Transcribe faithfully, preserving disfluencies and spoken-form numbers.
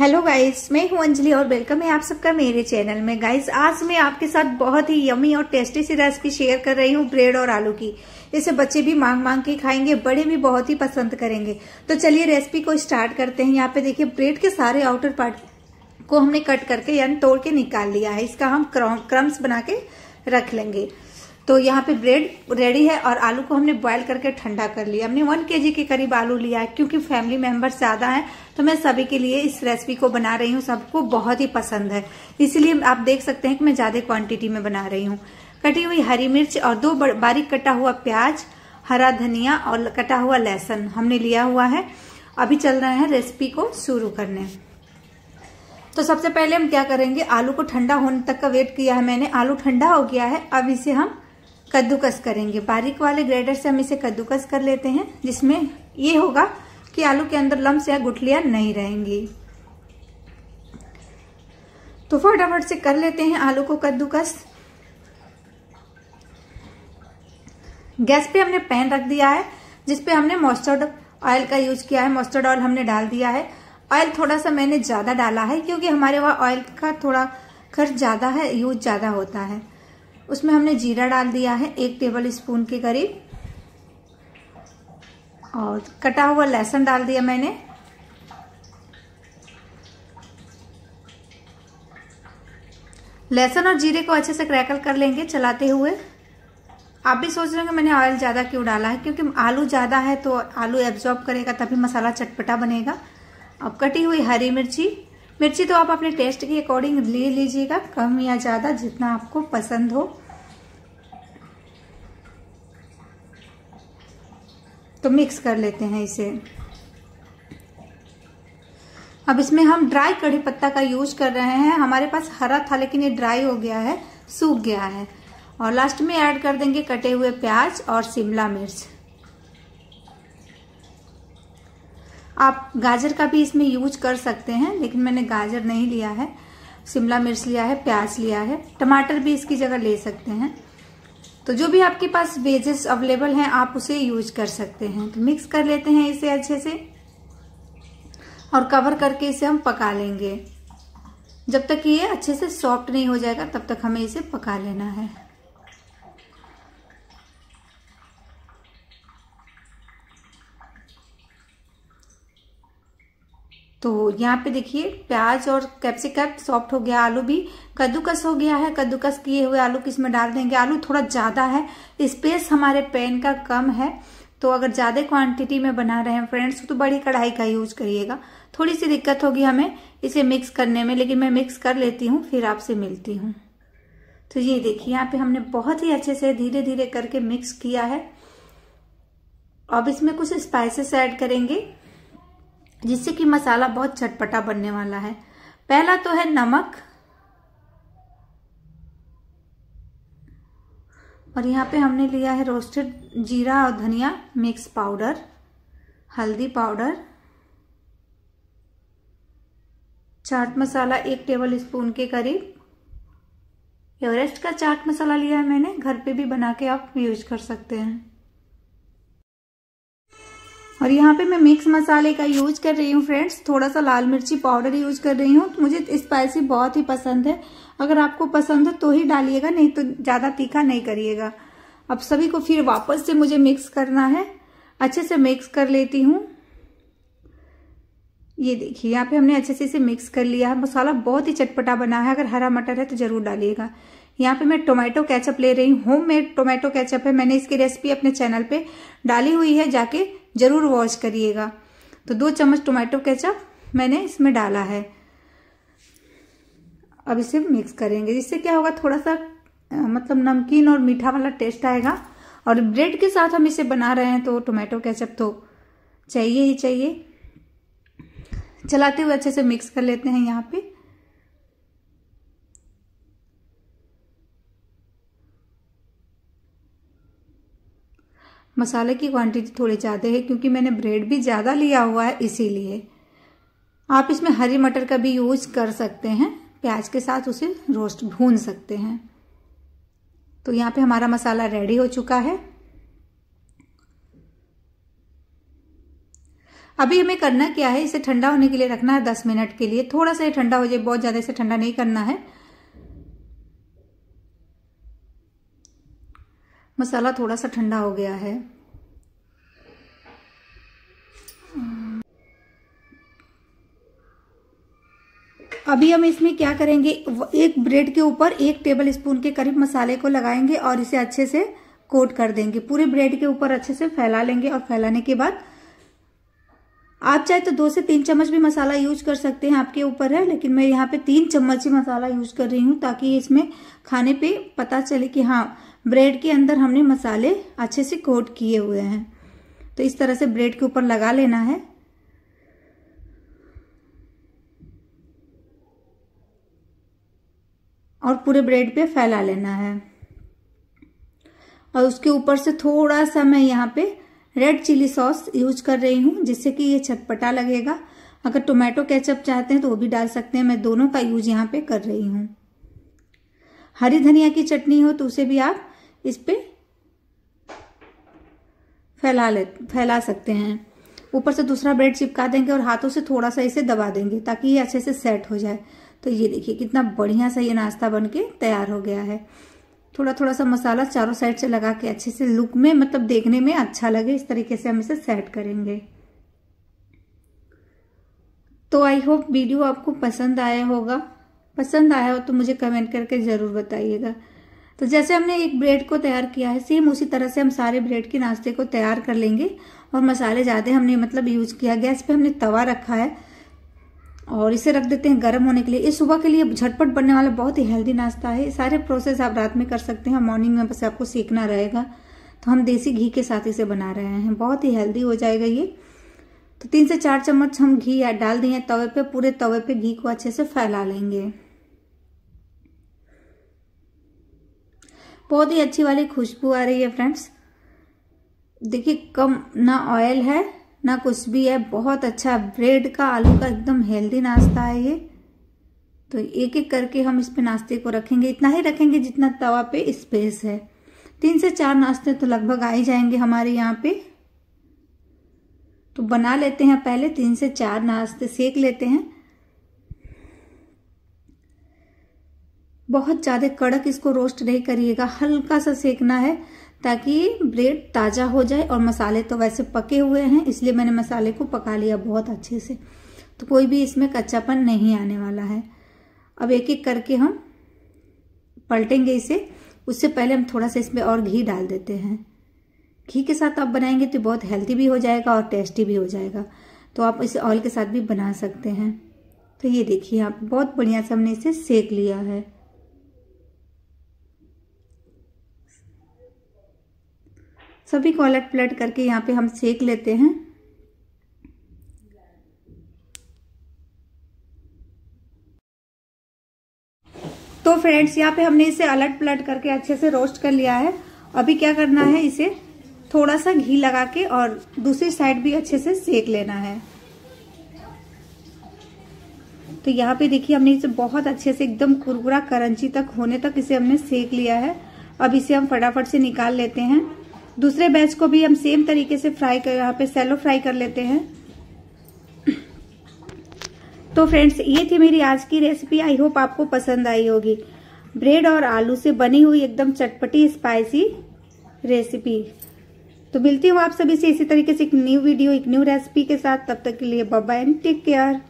Hello guys, मैं हूं अंजलि और वेलकम है आप सबका मेरे चैनल में। गाइस, आज मैं आपके साथ बहुत ही यमी और टेस्टी सी रेसिपी शेयर कर रही हूं ब्रेड और आलू की। इसे बच्चे भी मांग मांग के खाएंगे, बड़े भी बहुत ही पसंद करेंगे। तो चलिए रेसिपी को स्टार्ट करते हैं। यहाँ पे देखिए ब्रेड के सारे आउटर पार्ट को हमने कट करके यानी तोड़ के निकाल लिया है। इसका हम क्रम्स बना के रख लेंगे। तो यहाँ पे ब्रेड रेडी है और आलू को हमने बॉईल करके ठंडा कर लिया। हमने वन केजी के करीब आलू लिया है, क्योंकि फैमिली मेंबर ज्यादा हैं तो मैं सभी के लिए इस रेसिपी को बना रही हूँ। सबको बहुत ही पसंद है, इसलिए आप देख सकते हैं कि मैं ज्यादा क्वांटिटी में बना रही हूँ। कटी हुई हरी मिर्च और दो बारीक कटा हुआ प्याज, हरा धनिया और कटा हुआ लहसुन हमने लिया हुआ है। अभी चल रहे हैं रेसिपी को शुरू करने। तो सबसे पहले हम क्या करेंगे, आलू को ठंडा होने तक का वेट किया है मैंने। आलू ठंडा हो गया है, अब इसे हम कद्दूकस करेंगे। बारीक वाले ग्रेटर से हम इसे कद्दूकस कर लेते हैं, जिसमें ये होगा कि आलू के अंदर लम्स या गुठलियां नहीं रहेंगी। तो फटाफट से कर लेते हैं आलू को कद्दूकस। गैस पे हमने पैन रख दिया है, जिसपे हमने मस्टर्ड ऑयल का यूज किया है। मस्टर्ड ऑयल हमने डाल दिया है। ऑयल थोड़ा सा मैंने ज्यादा डाला है, क्योंकि हमारे वहां ऑयल का थोड़ा खर्च ज्यादा है, यूज ज्यादा होता है। उसमें हमने जीरा डाल दिया है एक टेबल स्पून के करीब, और कटा हुआ लहसुन डाल दिया मैंने। लहसुन और जीरे को अच्छे से क्रैकल कर लेंगे चलाते हुए। आप भी सोच रहे होंगे मैंने ऑयल ज़्यादा क्यों डाला है, क्योंकि आलू ज़्यादा है तो आलू एब्जॉर्ब करेगा, तभी मसाला चटपटा बनेगा। अब कटी हुई हरी मिर्ची, मिर्ची तो आप अपने टेस्ट के अकॉर्डिंग ले लीजिएगा, कम या ज़्यादा जितना आपको पसंद हो। तो मिक्स कर लेते हैं इसे। अब इसमें हम ड्राई कढ़ी पत्ता का यूज कर रहे हैं। हमारे पास हरा था, लेकिन ये ड्राई हो गया है, सूख गया है। और लास्ट में ऐड कर देंगे कटे हुए प्याज और शिमला मिर्च। आप गाजर का भी इसमें यूज कर सकते हैं, लेकिन मैंने गाजर नहीं लिया है। शिमला मिर्च लिया है, प्याज लिया है, टमाटर भी इसकी जगह ले सकते हैं। तो जो भी आपके पास वेजेस अवेलेबल हैं आप उसे यूज कर सकते हैं। तो मिक्स कर लेते हैं इसे अच्छे से और कवर करके इसे हम पका लेंगे। जब तक ये अच्छे से सॉफ्ट नहीं हो जाएगा तब तक हमें इसे पका लेना है। तो यहाँ पे देखिए प्याज और कैप्सिकम सॉफ्ट हो गया, आलू भी कद्दूकस हो गया है। कद्दूकस किए हुए आलू किसमें डाल देंगे। आलू थोड़ा ज़्यादा है, स्पेस हमारे पैन का कम है, तो अगर ज़्यादा क्वांटिटी में बना रहे हैं फ्रेंड्स तो बड़ी कढ़ाई का यूज करिएगा। थोड़ी सी दिक्कत होगी हमें इसे मिक्स करने में, लेकिन मैं मिक्स कर लेती हूँ, फिर आपसे मिलती हूँ। तो ये देखिए यहाँ पे हमने बहुत ही अच्छे से धीरे धीरे करके मिक्स किया है। अब इसमें कुछ स्पाइसेस ऐड करेंगे, जिससे कि मसाला बहुत चटपटा बनने वाला है। पहला तो है नमक, और यहाँ पे हमने लिया है रोस्टेड जीरा और धनिया मिक्स पाउडर, हल्दी पाउडर, चाट मसाला एक टेबल स्पून के करीब। एवरेस्ट का चाट मसाला लिया है मैंने, घर पे भी बना के आप यूज कर सकते हैं। और यहाँ पे मैं मिक्स मसाले का यूज कर रही हूँ फ्रेंड्स, थोड़ा सा लाल मिर्ची पाउडर यूज कर रही हूँ। तो मुझे स्पाइसी बहुत ही पसंद है, अगर आपको पसंद हो तो ही डालिएगा, नहीं तो ज़्यादा तीखा नहीं करिएगा। अब सभी को फिर वापस से मुझे मिक्स करना है, अच्छे से मिक्स कर लेती हूँ। ये देखिए यहाँ पे हमने अच्छे से इसे मिक्स कर लिया है। मसाला बहुत ही चटपटा बना है, अगर हरा मटर है तो ज़रूर डालिएगा। यहाँ पे मैं टोमेटो केचप ले रही हूँ, होममेड टोमेटो केचप है। मैंने इसकी रेसिपी अपने चैनल पे डाली हुई है, जाके ज़रूर वॉच करिएगा। तो दो चम्मच टोमेटो केचप मैंने इसमें डाला है। अब इसे मिक्स करेंगे, इससे क्या होगा थोड़ा सा मतलब नमकीन और मीठा वाला टेस्ट आएगा। और ब्रेड के साथ हम इसे बना रहे हैं तो टोमेटो केचप तो चाहिए ही चाहिए। चलाते हुए अच्छे से मिक्स कर लेते हैं यहाँ पे। मसाले की क्वांटिटी थोड़ी ज़्यादा है, क्योंकि मैंने ब्रेड भी ज़्यादा लिया हुआ है, इसीलिए। आप इसमें हरी मटर का भी यूज कर सकते हैं, प्याज के साथ उसे रोस्ट भून सकते हैं। तो यहाँ पे हमारा मसाला रेडी हो चुका है। अभी हमें करना क्या है, इसे ठंडा होने के लिए रखना है दस मिनट के लिए। थोड़ा सा ये ठंडा हो जाए, बहुत ज़्यादा इसे ठंडा नहीं करना है। मसाला थोड़ा सा ठंडा हो गया है। अभी हम इसमें क्या करेंगे, एक ब्रेड के ऊपर एक टेबल स्पून के करीब मसाले को लगाएंगे और इसे अच्छे से कोट कर देंगे। पूरे ब्रेड के ऊपर अच्छे से फैला लेंगे। और फैलाने के बाद आप चाहे तो दो से तीन चम्मच भी मसाला यूज कर सकते हैं, आपके ऊपर है, लेकिन मैं यहाँ पे तीन चम्मच ही मसाला यूज कर रही हूँ ताकि इसमें खाने पे पता चले कि हाँ ब्रेड के अंदर हमने मसाले अच्छे से कोट किए हुए हैं। तो इस तरह से ब्रेड के ऊपर लगा लेना है। और पूरे ब्रेड पे फैला लेना है। और उसके ऊपर से थोड़ा सा मैं यहाँ पे रेड चिली सॉस यूज कर रही हूँ जिससे कि ये चटपटा लगेगा। अगर टोमेटो केचप चाहते हैं तो वो भी डाल सकते हैं। मैं दोनों का यूज यहाँ पे कर रही हूँ। हरी धनिया की चटनी हो तो उसे भी आप इस पे फैला ले फैला सकते हैं। ऊपर से दूसरा ब्रेड चिपका देंगे और हाथों से थोड़ा सा इसे दबा देंगे ताकि ये अच्छे से सेट हो जाए। तो ये देखिए कितना बढ़िया सा ये नाश्ता बन के तैयार हो गया है। थोड़ा थोड़ा सा मसाला चारों साइड से लगा के अच्छे से लुक में, मतलब देखने में अच्छा लगे, इस तरीके से हम इसे सेट करेंगे। तो आई होप वीडियो आपको पसंद आया होगा। पसंद आया हो तो मुझे कमेंट करके ज़रूर बताइएगा। तो जैसे हमने एक ब्रेड को तैयार किया है, सेम उसी तरह से हम सारे ब्रेड के नाश्ते को तैयार कर लेंगे। और मसाले ज़्यादा हमने मतलब यूज़ किया। गैस पर हमने तवा रखा है और इसे रख देते हैं गर्म होने के लिए। ये सुबह के लिए झटपट बनने वाला बहुत ही हेल्दी नाश्ता है। सारे प्रोसेस आप रात में कर सकते हैं, मॉर्निंग में बस आपको सीखना रहेगा। तो हम देसी घी के साथ इसे बना रहे हैं, बहुत ही हेल्दी हो जाएगा ये। तो तीन से चार चम्मच हम घी डाल दिए तवे पे। पूरे तवे पे घी को अच्छे से फैला लेंगे। बहुत ही अच्छी वाली खुशबू आ रही है फ्रेंड्स। देखिए कम ना ऑयल है ना कुछ भी है, बहुत अच्छा ब्रेड का आलू का एकदम हेल्दी नाश्ता है ये। तो एक एक करके हम इस पे नाश्ते को रखेंगे। इतना ही रखेंगे जितना तवा पे स्पेस है। तीन से चार नाश्ते तो लगभग आ ही जाएंगे हमारे यहाँ पे। तो बना लेते हैं पहले तीन से चार नाश्ते सेक लेते हैं। बहुत ज़्यादा कड़क इसको रोस्ट नहीं करिएगा, हल्का सा सेकना है ताकि ब्रेड ताज़ा हो जाए। और मसाले तो वैसे पके हुए हैं, इसलिए मैंने मसाले को पका लिया बहुत अच्छे से। तो कोई भी इसमें कच्चापन नहीं आने वाला है। अब एक एक करके हम पलटेंगे इसे। उससे पहले हम थोड़ा सा इसमें और घी डाल देते हैं। घी के साथ आप बनाएंगे तो बहुत हेल्दी भी हो जाएगा और टेस्टी भी हो जाएगा। तो आप इसे ऑयल के साथ भी बना सकते हैं। तो ये देखिए आप, बहुत बढ़िया से हमने इसे सेक लिया है। सभी को अलट पलट करके यहाँ पे हम सेक लेते हैं। तो फ्रेंड्स यहाँ पे हमने इसे अलट पलट करके अच्छे से रोस्ट कर लिया है। अभी क्या करना है, इसे थोड़ा सा घी लगा के और दूसरी साइड भी अच्छे से सेक लेना है। तो यहाँ पे देखिए हमने इसे बहुत अच्छे से एकदम कुरकुरा करंची तक होने तक इसे हमने सेक लिया है। अब इसे हम फटाफट से निकाल लेते हैं। दूसरे बैच को भी हम सेम तरीके से फ्राई कर, यहाँ पे सैलो फ्राई कर लेते हैं। तो फ्रेंड्स ये थी मेरी आज की रेसिपी। आई होप आपको पसंद आई होगी। ब्रेड और आलू से बनी हुई एकदम चटपटी स्पाइसी रेसिपी। तो मिलती हूँ आप सभी से इसी तरीके से एक न्यू वीडियो एक न्यू रेसिपी के साथ। तब तक के लिए bye bye and take care.